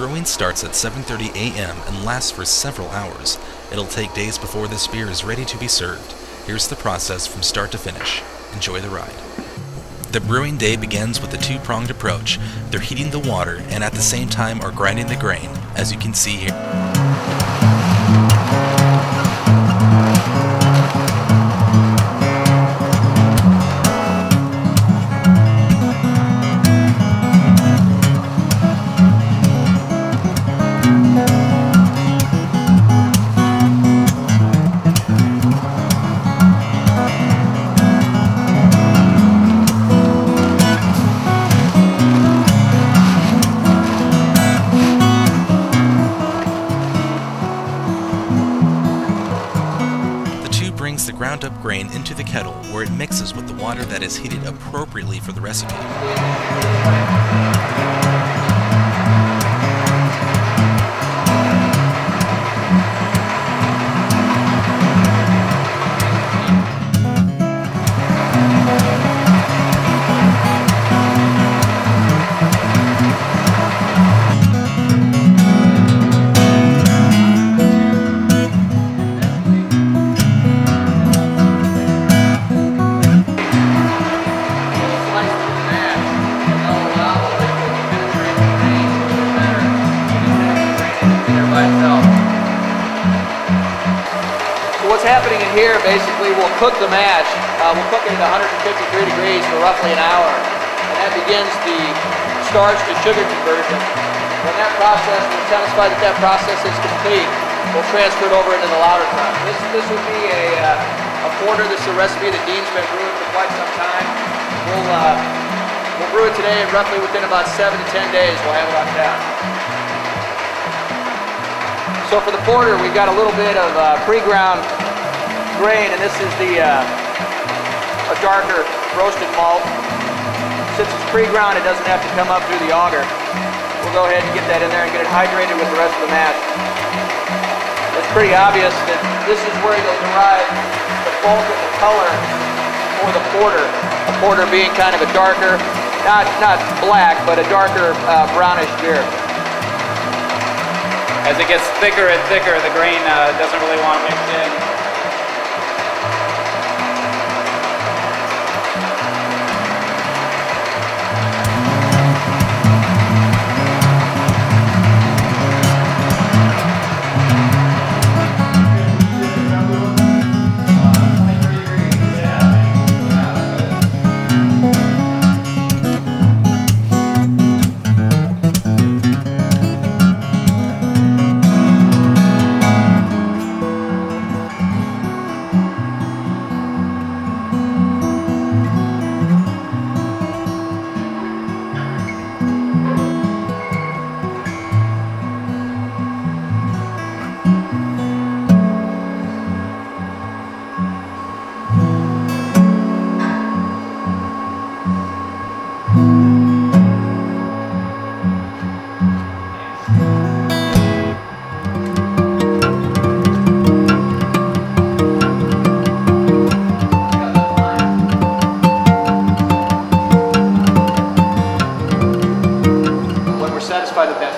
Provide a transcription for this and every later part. brewing starts at 7:30 a.m. and lasts for several hours. It'll take days before this beer is ready to be served. Here's the process from start to finish. Enjoy the ride. The brewing day begins with a two-pronged approach. They're heating the water and at the same time are grinding the grain, as you can see here. The ground up grain into the kettle where it mixes with the water that is heated appropriately for the recipe. What's happening in here, basically, we'll cook the mash. We'll cook it at 153 degrees for roughly an hour. And that begins the starch to sugar conversion. When that process, we're satisfied that that process is complete, we'll transfer it over into the Lauder tun. This would be a porter. This is a recipe that Dean's been brewing for quite some time. We'll brew it today, and roughly within about 7 to 10 days, we'll have it on tap. So for the porter, we've got a little bit of pre-ground grain, and this is the a darker roasted malt. Since it's pre-ground, it doesn't have to come up through the auger. We'll go ahead and get that in there and get it hydrated with the rest of the mash. It's pretty obvious that this is where you'll derive the bulk of the color for the porter. The porter being kind of a darker, not black, but a darker brownish beer. As it gets thicker and thicker, the grain doesn't really want to mix in.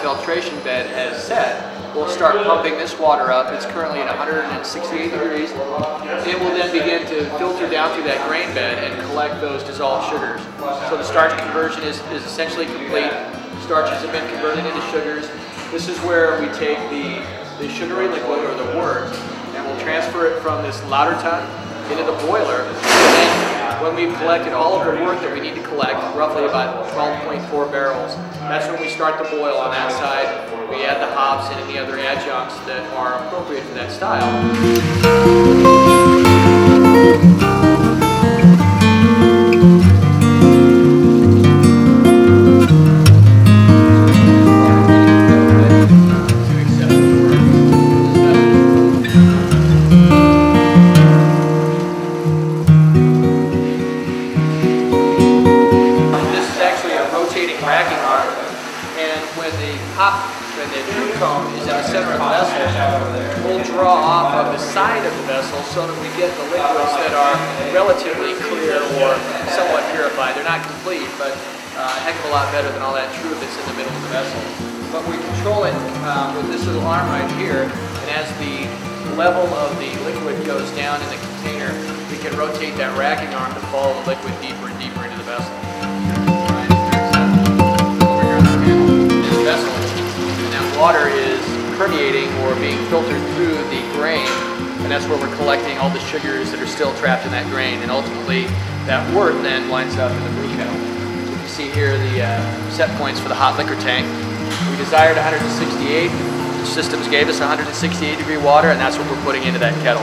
Filtration bed has set, we'll start pumping this water up. It's currently at 168 degrees. It will then begin to filter down through that grain bed and collect those dissolved sugars. So the starch conversion is essentially complete. Starches have been converted into sugars. This is where we take the sugary liquid or the wort, and we'll transfer it from this Lauder tun into the boiler. And then when we've collected all of the wort that we need to collect, roughly about 12.4 barrels, that's when we start the boil on that side. We add the hops and any other adjuncts that are appropriate for that style. So that we get the liquids that are relatively clear or somewhat purified. They're not complete, but a heck of a lot better than all that true that's in the middle of the vessel. but we control it with this little arm right here, and as the level of the liquid goes down in the container, we can rotate that racking arm to follow the liquid deeper and deeper into the vessel. Right, over here on the panel is the vessel, and that water is permeating or being filtered through the grain, and that's where we're collecting all the sugars that are still trapped in that grain, and ultimately that wort then winds up in the brew kettle. So you see here the set points for the hot liquor tank. We desired 168. The systems gave us 168 degree water, and that's what we're putting into that kettle.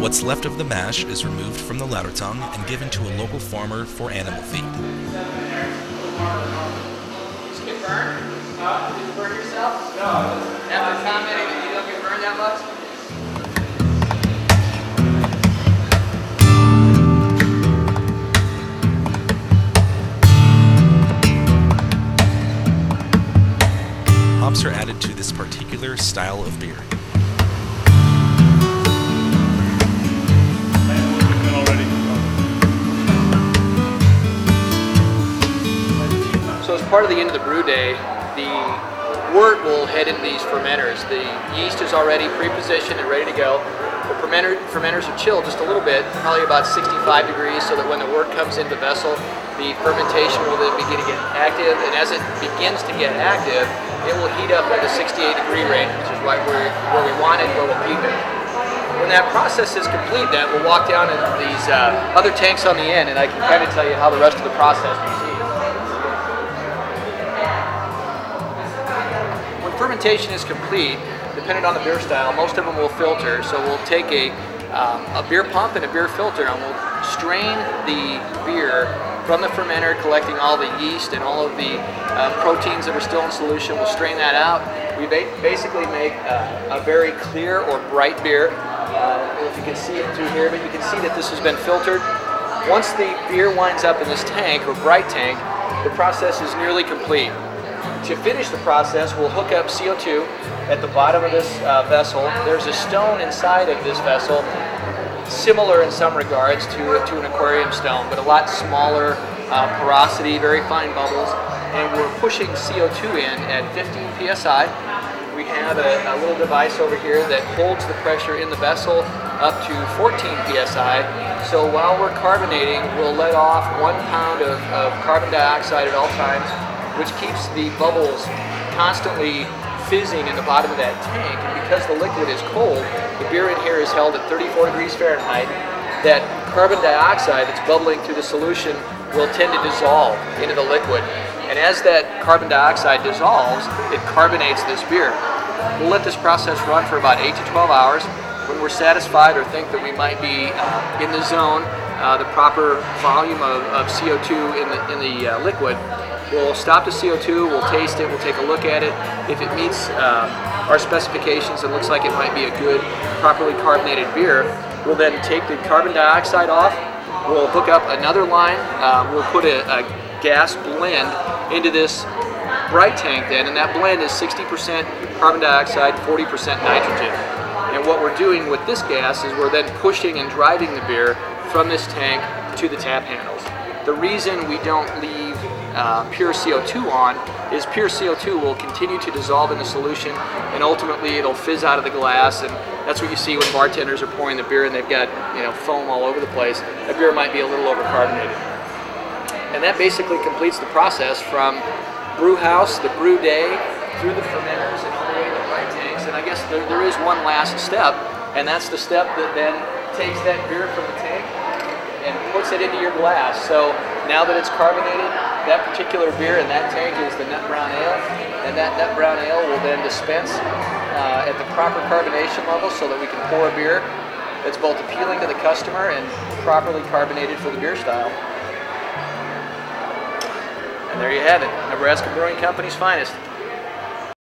What's left of the mash is removed from the louder tongue and given to a local farmer for animal feed. Get burned? Did you burn yourself? No. After commenting that you don't get burned that much? Hops are added to this particular style of beer. Part of the end of the brew day, the wort will head in these fermenters. The yeast is already pre-positioned and ready to go. The fermenters are chilled just a little bit, probably about 65 degrees, so that when the wort comes into the vessel, the fermentation will then begin to get active, and as it begins to get active, it will heat up at the 68 degree range, which is right where we want it, where we'll keep it. When that process is complete, then we'll walk down into these other tanks on the end, and I can kind of tell you how the rest of the process proceeds. Fermentation is complete. Depending on the beer style, most of them will filter, so we'll take a beer pump and a beer filter, and we'll strain the beer from the fermenter, collecting all the yeast and all of the proteins that are still in solution. We'll strain that out. We basically make a very clear or bright beer. If you can see it through here, but you can see that this has been filtered. Once the beer winds up in this tank, or bright tank, the process is nearly complete. To finish the process, we'll hook up CO2 at the bottom of this vessel. There's a stone inside of this vessel, similar in some regards to an aquarium stone, but a lot smaller porosity, very fine bubbles. And we're pushing CO2 in at 15 psi. We have a little device over here that holds the pressure in the vessel up to 14 psi. So while we're carbonating, we'll let off 1 pound of carbon dioxide at all times, which keeps the bubbles constantly fizzing in the bottom of that tank. And because the liquid is cold, the beer in here is held at 34 degrees Fahrenheit. That carbon dioxide that's bubbling through the solution will tend to dissolve into the liquid. And as that carbon dioxide dissolves, it carbonates this beer. We'll let this process run for about 8 to 12 hours. When we're satisfied or think that we might be in the zone, the proper volume of CO2 in the liquid, we'll stop the CO2, we'll taste it, we'll take a look at it. If it meets our specifications and looks like it might be a good, properly carbonated beer, we'll then take the carbon dioxide off, we'll hook up another line, we'll put a gas blend into this bright tank then, and that blend is 60% carbon dioxide, 40% nitrogen. And what we're doing with this gas is we're then pushing and driving the beer from this tank to the tap handles. The reason we don't leave pure CO2 on is pure CO2 will continue to dissolve in the solution, and ultimately it'll fizz out of the glass, and that's what you see when bartenders are pouring the beer and they've got, you know, foam all over the place. That beer might be a little overcarbonated. And that basically completes the process from brew house, the brew day, through the fermenters and all the way to the bright tanks. And I guess there is one last step, and that's the step that then takes that beer from the tank and puts it into your glass. So now that it's carbonated, that particular beer in that tank is the nut brown ale, and that nut brown ale will then dispense at the proper carbonation level so that we can pour a beer that's both appealing to the customer and properly carbonated for the beer style. And there you have it, Nebraska Brewing Company's finest.